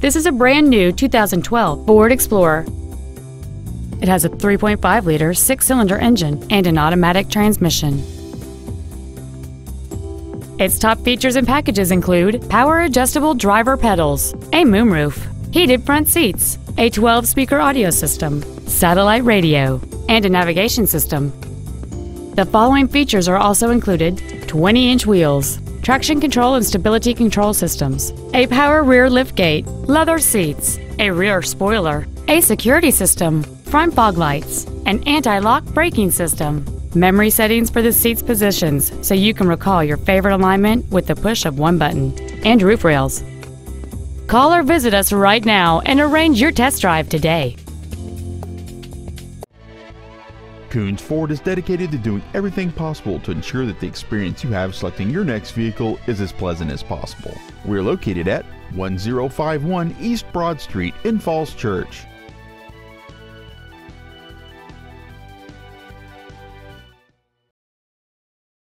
This is a brand new 2012 Ford Explorer. It has a 3.5-liter six-cylinder engine and an automatic transmission. Its top features and packages include power-adjustable driver pedals, a moonroof, heated front seats, a 12-speaker audio system, satellite radio, and a navigation system. The following features are also included: 20-inch wheels, traction control and stability control systems, a power rear liftgate, leather seats, a rear spoiler, a security system, front fog lights, an anti-lock braking system, memory settings for the seat's positions so you can recall your favorite alignment with the push of one button, and roof rails. Call or visit us right now and arrange your test drive today. Koons Ford is dedicated to doing everything possible to ensure that the experience you have selecting your next vehicle is as pleasant as possible. We're located at 1051 East Broad Street in Falls Church.